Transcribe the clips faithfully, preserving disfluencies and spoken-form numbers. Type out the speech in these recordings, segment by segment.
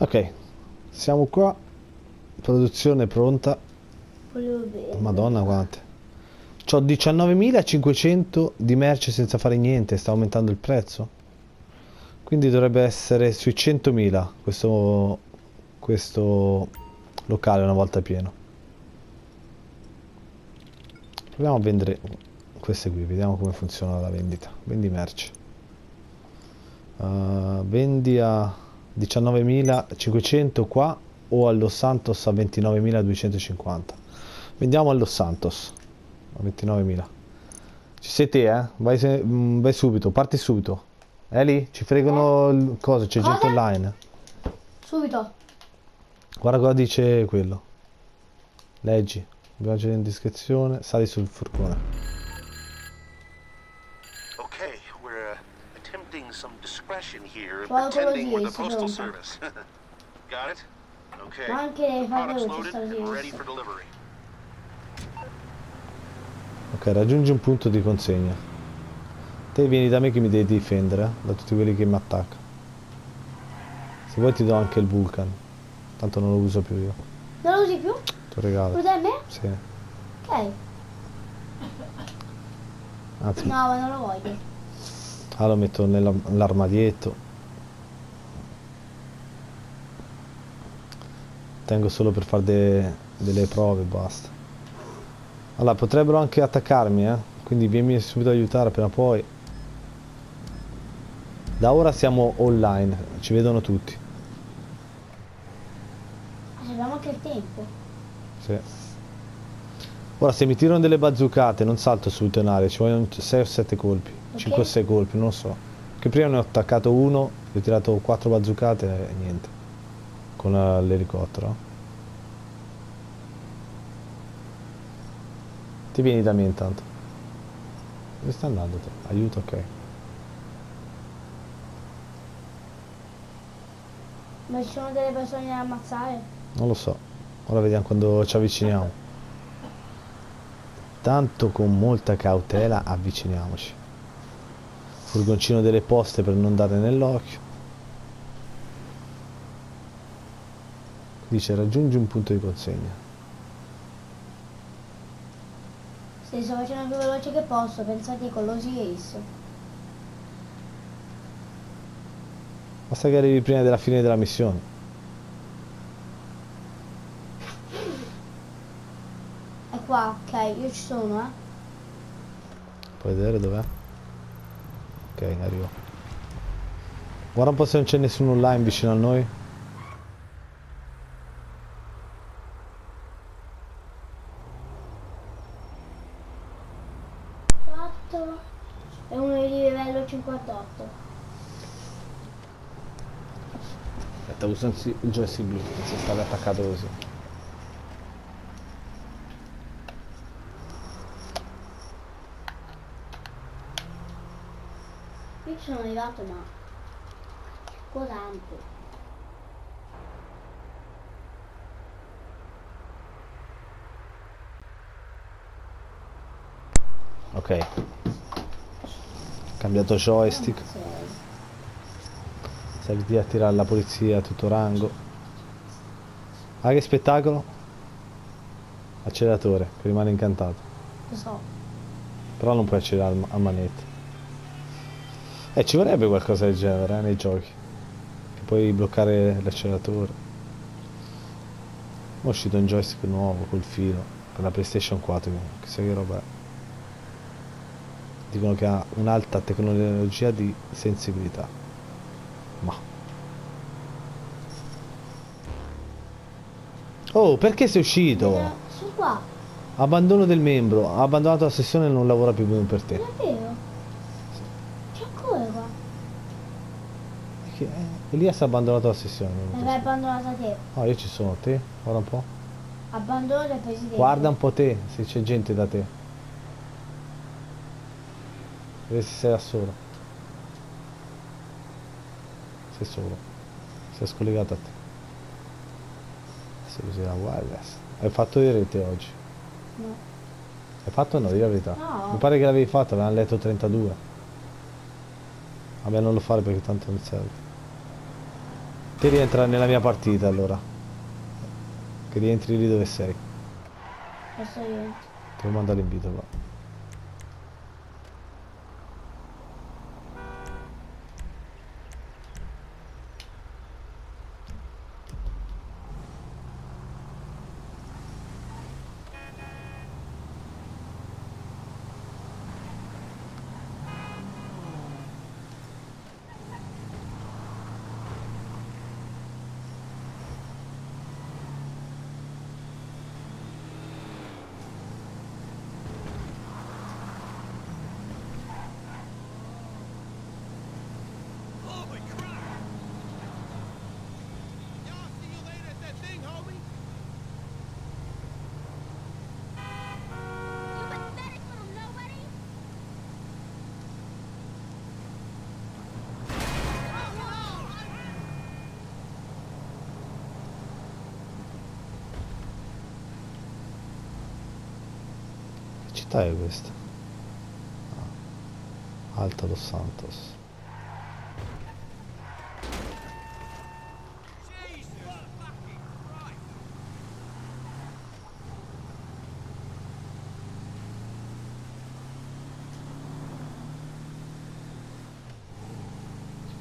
Ok, siamo qua. Produzione pronta. Volevo bene. Madonna, quante. C'ho diciannovemilacinquecento di merce senza fare niente, sta aumentando il prezzo. Quindi dovrebbe essere sui centomila questo, questo locale una volta pieno. Proviamo a vendere queste qui, vediamo come funziona la vendita. Vendi merce. Uh, vendi a diciannovemilacinquecento qua o allo Santos a ventinovemiladuecentocinquanta. Vendiamo allo Santos. ventinovemila. Ci sei te, eh? Vai, se... vai subito, parti subito. Eli, ci fregano eh. cose, c'è gente online. Subito. Guarda cosa dice quello. Leggi. Viaggio di indiscrezione, sali sul furgone. Ok, we're uh, attempting some discretion here, pretending we're the postal service. Got it? Okay. Ma anche products loaded and ready for delivery. Ok, raggiungi un punto di consegna. Te vieni da me che mi devi difendere, eh? Da tutti quelli che mi attaccano. Se vuoi ti do anche il Vulcan. Tanto non lo uso più io. Non lo usi più? Te lo regalo. Lo dai a me? Sì. Ok. Anzi, no, ma non lo voglio. Ah, lo metto nell'armadietto. Tengo solo per fare de delle prove e basta. Allora, potrebbero anche attaccarmi, eh? Quindi vieni subito ad aiutare appena puoi. Da ora siamo online, ci vedono tutti. Abbiamo anche il tempo. Sì. Ora, se mi tirano delle bazzucate, non salto sul tenario, ci vogliono sei o sette colpi. Okay. cinque o sei colpi, non lo so. Che prima ne ho attaccato uno, gli ho tirato quattro bazzucate e niente. Con l'elicottero. Vieni da me intanto. Dove sta andando te? Aiuto, ok. Ma ci sono delle persone da ammazzare? Non lo so. Ora vediamo quando ci avviciniamo. Tanto con molta cautela avviciniamoci. Furgoncino delle poste per non dare nell'occhio. Dice raggiungi un punto di consegna. Se sto facendo più veloce che posso, pensate con lo Ace. Basta che arrivi prima della fine della missione. È qua, ok, io ci sono, eh. Puoi vedere dov'è? Ok, arrivo. Guarda un po' se non c'è nessuno online vicino a noi. È uno di livello cinquantotto. Aspetta, uso il joystick blu, se stava attaccato così. Qui ci sono arrivato ma con tanto. Ok. Cambiato joystick. Saliti a tirare la polizia a tutto rango. Ah, che spettacolo. Acceleratore, che rimane incantato. Lo so. Però non puoi accelerare a manetta. Eh, ci vorrebbe qualcosa del genere, eh, nei giochi. Che puoi bloccare l'acceleratore. È uscito un joystick nuovo col filo. Per la PlayStation quattro, chissà che roba è. Dicono che ha un'alta tecnologia di sensibilità. Ma oh, perché sei uscito? Sono qua. Abbandono del membro. Ha abbandonato la sessione e non lavora più per te. Davvero? C'è ancora qua. Perché Elias ha abbandonato la sessione. L'hai abbandonata te. No, oh, io ci sono. Te, guarda un po'. Abbandono del presidente. Guarda un po' te, se c'è gente da te. Vedi se sei da solo. Sei solo. Sei scollegato a te. Adesso così la wireless. Hai fatto di rete oggi? No. Hai fatto o no? Dì la verità. No. Mi pare che l'avevi fatto, avevano letto trentadue. Vabbè, non lo fare perché tanto non serve. Te rientra nella mia partita allora. Che rientri lì dove sei. Adesso io. Te lo mando l'invito qua. Città è questa? Ah. Alta Los Santos.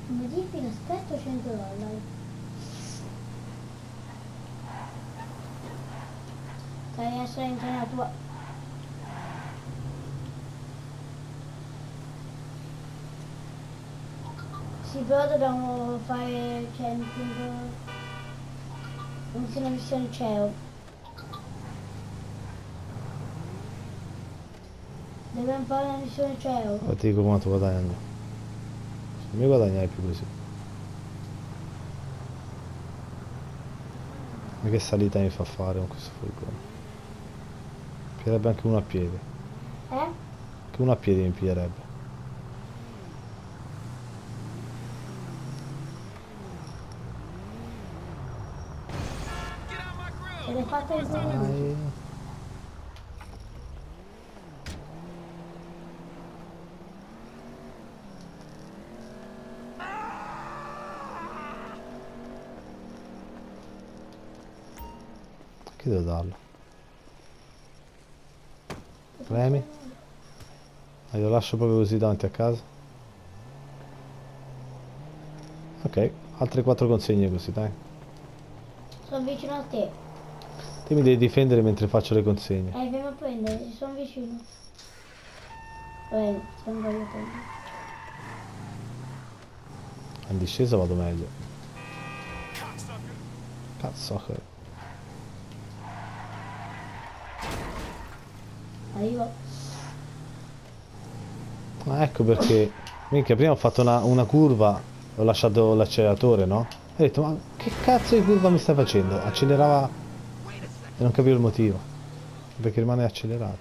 Modifica aspetto cento dollari. Devi essere in nella tua... Sì, però dobbiamo fare cento. Non si una missione C E O. Dobbiamo fare una missione C E O. Ma ti dico quanto guadagno. Non mi guadagnai più così. Ma che salita mi fa fare con questo furgone? Piglierebbe anche uno a piedi. Eh? Anche uno a piedi mi piglierebbe. L'ho fatta in due. Che devo darlo? Premi? E lo lascio proprio così davanti a casa. Ok, altre quattro consegne così, dai. Sono vicino a te. Te mi devi difendere mentre faccio le consegne. Eh, vieni a prendere, sono vicino. Bene, non voglio prendere. In discesa vado meglio. Cazzo che... Arrivo. Ma ecco perché... Minchia, prima ho fatto una, una curva, ho lasciato l'acceleratore, no? E ho detto, ma che cazzo di curva mi stai facendo? Accelerava... E non capivo il motivo, perché rimane accelerato.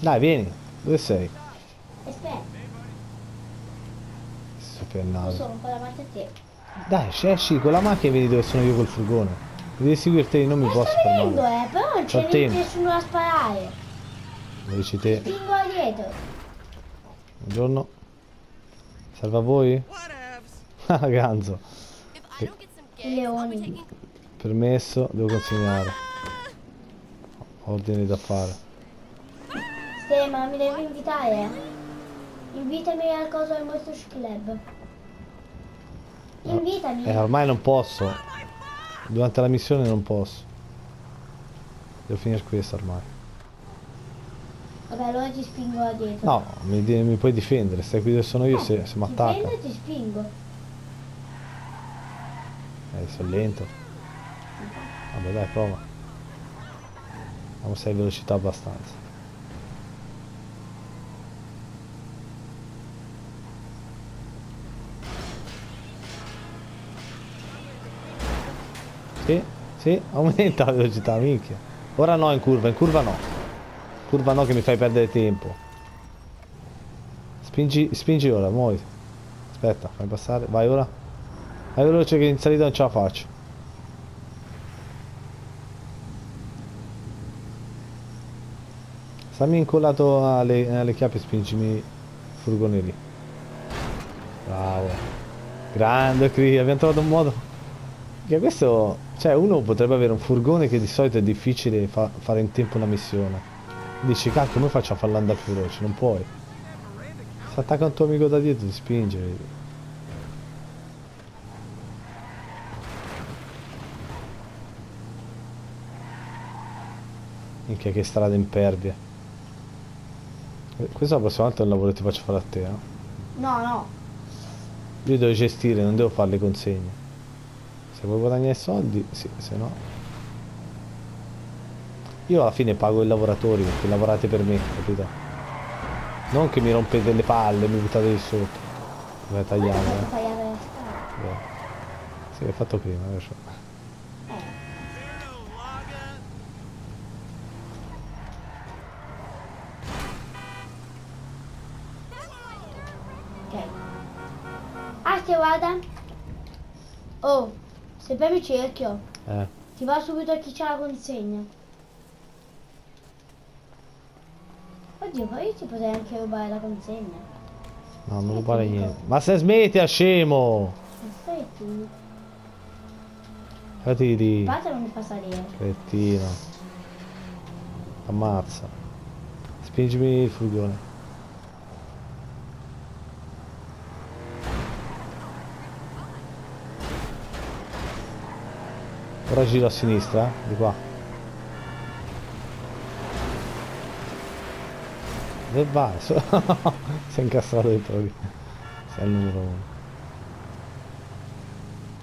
Dai, vieni, dove sei? Aspetta. Sto per andare. Sono con la macchina a te. Dai, esci con la macchina e vedi dove sono io col furgone. Devi seguirti, non mi posso fermare. Ma sto venendo, eh, però non c'è nessuno a sparare. Lo dici te. Spingo dietro. Buongiorno. Salva voi? Ah, Ganzo. Leoni. Permesso, devo consegnare. Ordini da fare. Sì, ma mi devi invitare. Invitami al coso del Monster Club. Invitami. Eh, ormai non posso. Durante la missione non posso. Devo finire questa ormai. Vabbè, allora ti spingo da dietro. No, mi, mi puoi difendere, stai qui dove sono io, eh, se, se mi attacca. Difendo e ti spingo. Eh, sono lento. Vabbè dai, prova. Non sei in velocità abbastanza. Sì, sì, aumenta la velocità, minchia. Ora no in curva, in curva no. Curva no che mi fai perdere tempo. Spingi, spingi ora, muovi. Aspetta, fai passare, vai ora. È veloce che in salita non ce la faccio. Stammi incollato alle, alle chiappe e spingimi i furgoni lì. Bravo. Grande Cree, abbiamo trovato un modo. Che questo, cioè uno potrebbe avere un furgone che di solito è difficile fa, fare in tempo una missione. Dici, cacchio, come faccio a farla andare più veloce? Non puoi. Si attacca un tuo amico da dietro, ti spinge. Minchia, che strada impervia. Questa la prossima volta è un lavoro che ti faccio fare a te, no? No, no. Io devo gestire, non devo fare le consegne. Se vuoi guadagnare i soldi, sì, se no. Io alla fine pago i lavoratori perché lavorate per me, capito? Non che mi rompete le palle, mi buttate di sotto. Dove tagliare? Eh? Tagliare le scale. Sì, l'hai fatto prima, lascia. Guarda, oh, se bevi cerchio, eh. Ti va subito a chi c'ha la consegna. Oddio, ma io ti potrei anche rubare la consegna. No, non rubare niente. Ma se smetti, a scemo! Aspetti. Fatti di... Fatelo, non mi fa salire. Crettino. Ammazza. Spingimi il furgone. Ora giro a sinistra, eh? Di qua. Dove vai? Si è incastrato dentro lì. Si è il numero uno.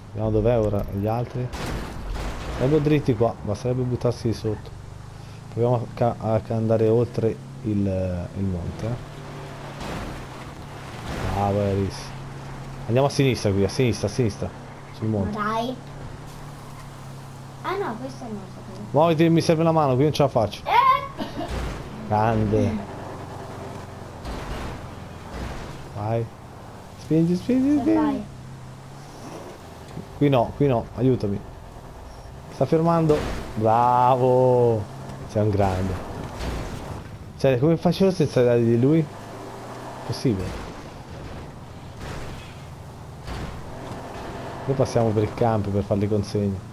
Vediamo dov'è ora gli altri. Sarebbero dritti qua, basterebbe buttarsi di sotto. Proviamo a, a andare oltre il, il monte. Eh? Ah, bravissimo. Andiamo a sinistra qui, a sinistra, a sinistra. Sul monte. Dai. Ah no, questo non lo sapevo. Muoviti, mi serve una mano, qui non ce la faccio. Eh! Grande. Vai. Spingi, spingi, spingi. Vai. Qui no, qui no, aiutami. Sta fermando. Bravo. Sei un grande. Cioè, come facevo senza dare di lui? Possibile. Noi passiamo per il campo per fare le consegne.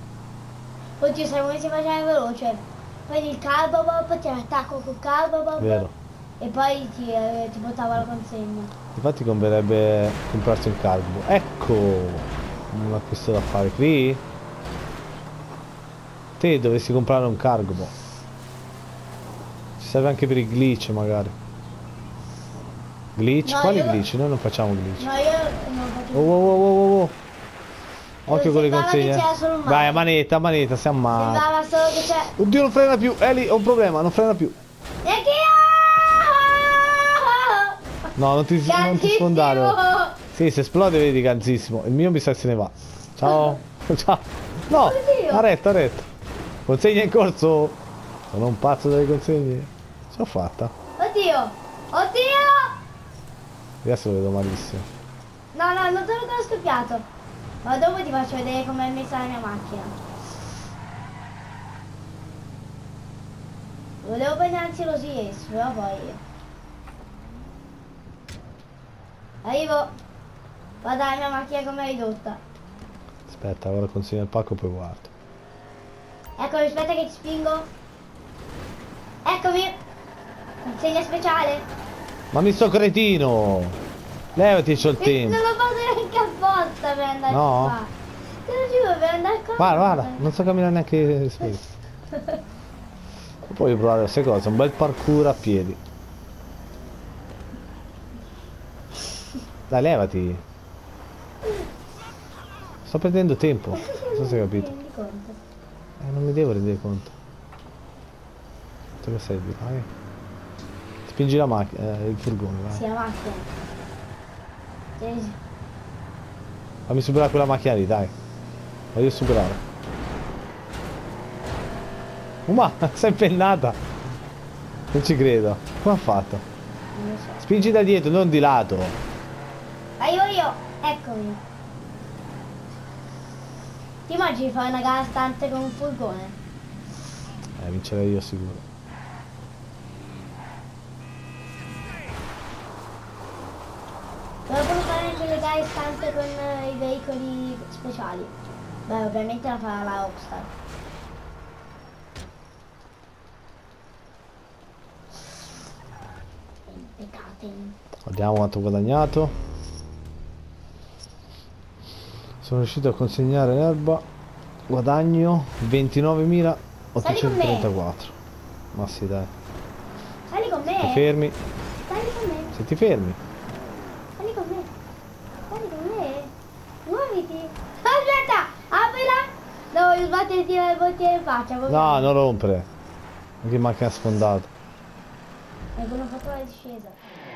Oddio, se volessi mangiare veloce, prendi il carbo bob, ti attacco col carbo bob. Vero. E poi ti, eh, ti portava la consegna. Infatti converrebbe comprarsi un carbo. Ecco! Un acquisto da fare qui. Te dovessi comprare un cargo bob. Ci serve anche per i glitch magari. Glitch? No, quali io... glitch? Noi non facciamo glitch. No, io non faccio. Oh, oh, oh, oh, oh, oh. Occhio con le consegne. Vai, manetta, manetta, siamo male. Sembrava solo che c'è. Oddio, non frena più. Eli, ho un problema, non frena più. E che io! No, non ti, non ti sfondare. Sì, se esplode vedi ganzissimo. Il mio mi sa che se ne va. Ciao. Ciao. No, a retto, a retto. Consegna in corso. Sono un pazzo delle consegne. Ce l'ho fatta. Oddio. Oddio. Adesso lo vedo malissimo. No, no, non te l'ho scoppiato. Ma dopo ti faccio vedere come è messa la mia macchina. Volevo prendere anzi lo S I S, però poi arrivo. Guarda la mia macchina com'è ridotta. Aspetta, ora consegno il pacco e poi guardo. Eccomi, aspetta che ti spingo. Eccomi. Consegna speciale. Ma mi sto cretino. Levati, c'ho il tempo. Non lo posso neanche apposta per andare no. Qua. Te lo giuro, per andare qua. Guarda, guarda, non so camminare neanche spesso. Poi provare queste cose, un bel parkour a piedi. Dai, levati. Sto perdendo tempo, non so se hai capito. Eh, non mi devo rendere conto. Tu che sei di qua? Spingi la macchina, eh, il furgone, vai. Sì, la macchina. Fammi superare quella macchina lì, dai. Voglio superare. Oh, ma sei impennata. Non ci credo. Come ha fatto? Non lo so. Spingi da dietro, non di lato. Arrivo io. Eccomi. Ti immagini fare una gara stante con un furgone? Eh, vincerei io sicuro. Volevo fare anche le gare stante con uh, i veicoli speciali. Beh, ovviamente la farà la Rockstar. Guardiamo quanto ho guadagnato. Sono riuscito a consegnare l'erba. Guadagno ventinovemila ottocentotrentaquattro. Ma sì, dai. Sali con me. Ti fermi. Sali con me. Se ti fermi. Sali con me. Sali con me. Muoviti. Aspetta, aprila. Devo sbattere le bottiglie in faccia. No, non rompere. Anche manca sfondato. E quello fatto la discesa.